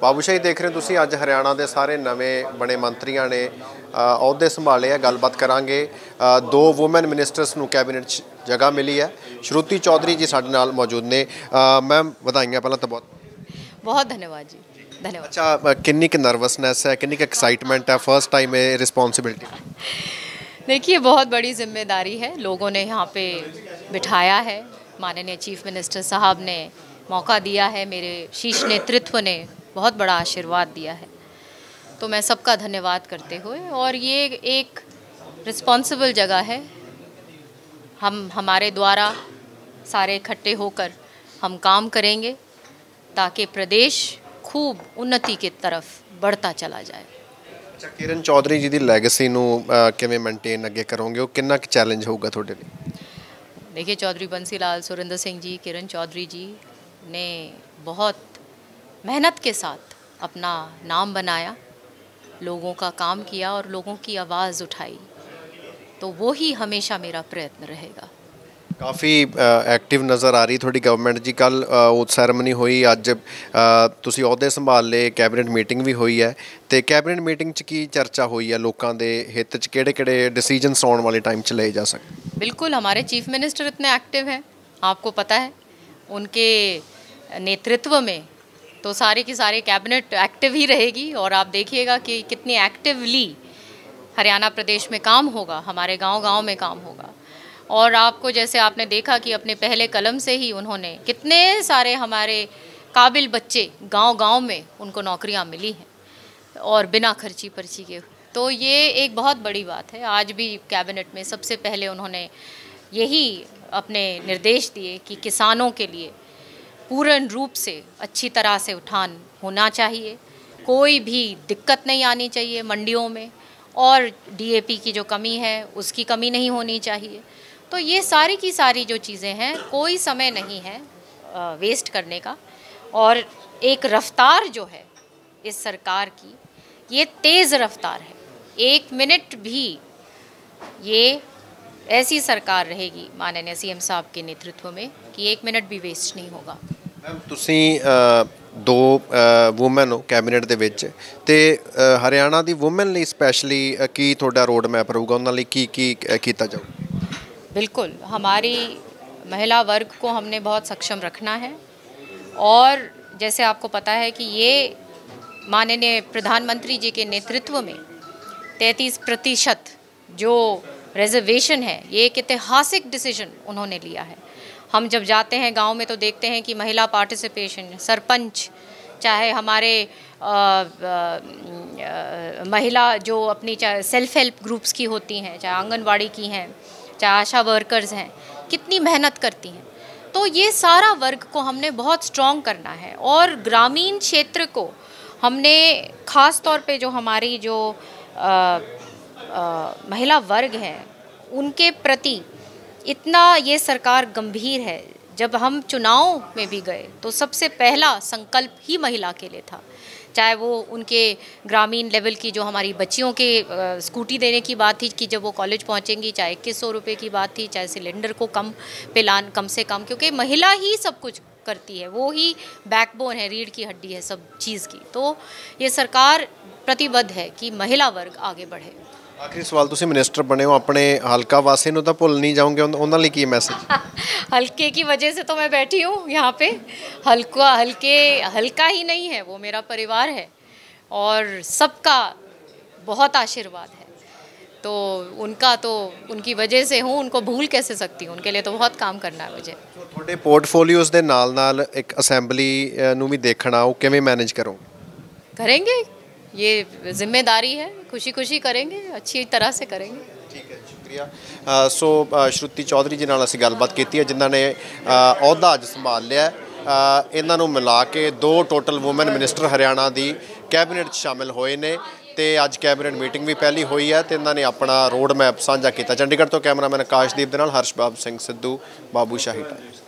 ਬਾਬੂਸ਼ਾਹੀ देख रहे हो ਤੁਸੀਂ ਅੱਜ ਹਰਿਆਣਾ ਦੇ सारे नवे बने ਮੰਤਰੀਆਂ ਨੇ ਅਹੁਦੇ ਸੰਭਾਲੇ ਆ। ਗੱਲਬਾत ਕਰਾਂਗੇ। दो वुमेन मिनिस्टर्स ਨੂੰ ਕੈਬਨਿਟ 'ਚ ਜਗ੍ਹਾ ਮਿਲੀ ਹੈ। श्रुति चौधरी जी ਸਾਡੇ ਨਾਲ ਮੌਜੂਦ ਨੇ। मैम ਵਧਾਈਆਂ ਪਹਿਲਾਂ ਤਾਂ। बहुत धन्यवाद जी, धन्यवाद। अच्छा, किन्नी की नर्वसनेस है, किन्नी की एक्साइटमेंट है, फर्स्ट टाइम है, रिस्पॉन्सिबिलिटी? देखिए, बहुत बड़ी जिम्मेदारी है। लोगों ने यहाँ पे बिठाया है, माननीय चीफ मिनिस्टर साहब ने मौका दिया है, मेरे शीर्ष नेतृत्व ने बहुत बड़ा आशीर्वाद दिया है, तो मैं सबका धन्यवाद करते हुए। और ये एक रिस्पॉन्सिबल जगह है। हम हमारे द्वारा सारे इकट्ठे होकर हम काम करेंगे ताकि प्रदेश खूब उन्नति की तरफ बढ़ता चला जाए। अच्छा, किरण चौधरी जी की लैगेसी नूं किवें मेनटेन अगे करोगे, वो कितना चैलेंज होगा तुहाडे लिए? देखिए, चौधरी बंसी सुरेंद्र सिंह जी, किरण चौधरी जी ने बहुत मेहनत के साथ अपना नाम बनाया, लोगों का काम किया और लोगों की आवाज़ उठाई, तो वो ही हमेशा मेरा प्रयत्न रहेगा। काफ़ी एक्टिव नज़र आ रही थोड़ी गवर्नमेंट जी। कल वो सैरेमनी हुई, अज तुसी ओहदे संभाल ले, कैबिनेट मीटिंग भी हुई है, तो कैबिनेट मीटिंग की चर्चा हुई है लोगों के हित च, किहड़े-किहड़े डिसीजनस आने वाले टाइम च ले जा सकते? बिल्कुल, हमारे चीफ मिनिस्टर इतने एक्टिव हैं, आपको पता है, उनके नेतृत्व में तो सारे की सारे कैबिनेट एक्टिव ही रहेगी। और आप देखिएगा कि कितनी एक्टिवली हरियाणा प्रदेश में काम होगा, हमारे गाँव-गाँव में काम होगा। और आपको जैसे आपने देखा कि अपने पहले कलम से ही उन्होंने कितने सारे हमारे काबिल बच्चे गांव-गांव में उनको नौकरियां मिली हैं और बिना खर्ची पर्ची के, तो ये एक बहुत बड़ी बात है। आज भी कैबिनेट में सबसे पहले उन्होंने यही अपने निर्देश दिए कि किसानों के लिए पूर्ण रूप से अच्छी तरह से उठान होना चाहिए, कोई भी दिक्कत नहीं आनी चाहिए मंडियों में, और DAP की जो कमी है उसकी कमी नहीं होनी चाहिए। तो ये सारी की सारी जो चीज़ें हैं, कोई समय नहीं है वेस्ट करने का, और एक रफ्तार जो है इस सरकार की, ये तेज़ रफ्तार है। एक मिनट भी ये ऐसी सरकार रहेगी माननीय CM साहब के नेतृत्व में कि एक मिनट भी वेस्ट नहीं होगा। मैम, तुसीं दो वूमेन हो कैबिनेट दे विच, ते हरियाणा दी वूमेन लिए स्पैशली की थोड़ा रोड मैप रहूगा, उन्होंने की किया जाऊगा? बिल्कुल, हमारी महिला वर्ग को हमने बहुत सक्षम रखना है। और जैसे आपको पता है कि ये माननीय प्रधानमंत्री जी के नेतृत्व में 33% जो रिजर्वेशन है, ये एक ऐतिहासिक डिसीजन उन्होंने लिया है। हम जब जाते हैं गांव में तो देखते हैं कि महिला पार्टिसिपेशन, सरपंच, चाहे हमारे महिला जो अपनी सेल्फ हेल्प ग्रुप्स की होती हैं, चाहे आंगनवाड़ी की हैं, चाहे आशा वर्कर्स हैं, कितनी मेहनत करती हैं। तो ये सारा वर्ग को हमने बहुत स्ट्रॉन्ग करना है। और ग्रामीण क्षेत्र को हमने ख़ास तौर पे जो हमारी जो महिला वर्ग हैं उनके प्रति इतना ये सरकार गंभीर है। जब हम चुनाव में भी गए तो सबसे पहला संकल्प ही महिला के लिए था, चाहे वो उनके ग्रामीण लेवल की जो हमारी बच्चियों के स्कूटी देने की बात थी कि जब वो कॉलेज पहुंचेंगी, चाहे 2100 रुपये की बात थी, चाहे सिलेंडर को कम पिलान, कम से कम, क्योंकि महिला ही सब कुछ करती है, वो ही बैकबोन है, रीढ़ की हड्डी है सब चीज़ की। तो ये सरकार प्रतिबद्ध है कि महिला वर्ग आगे बढ़े। आखिरी सवाल, तुसी मिनिस्टर बने हो, अपने हल्का वासी नूं तां भुल नहीं जाओगे, उन्हां लई की मैसेज? हल्के की वजह से तो मैं बैठी हूँ यहाँ पे, हल्का ही नहीं है वो, मेरा परिवार है और सबका बहुत आशीर्वाद है, तो उनका, तो उनकी वजह से हूँ, उनको भूल कैसे सकती हूँ? उनके लिए तो बहुत काम करना है मुझे। थोड़े पोर्टफोलियोज के नाल नाल एक असैम्बली नूं भी देखना, वो किवें मैनेज करेंगे? ये जिम्मेदारी है, खुशी खुशी करेंगे, अच्छी तरह से करेंगे। ठीक है, शुक्रिया। सो श्रुति चौधरी जी नाल असीं गलबात कीती है, जिन्हां ने अहुदा अज संभाल लिया। इन्हां नूं मिला के 2 टोटल वूमेन मिनिस्टर हरियाणा दी कैबिनेट शामिल होए ने, ते अज कैबिनेट मीटिंग भी पहली हुई है, ते इन्हां ने अपना रोड मैप साझा किया। चंडीगढ़ तो कैमरामैन आकाशदीप दे नाल हर्षबाब सिंह सिद्धू, बाबूशाही।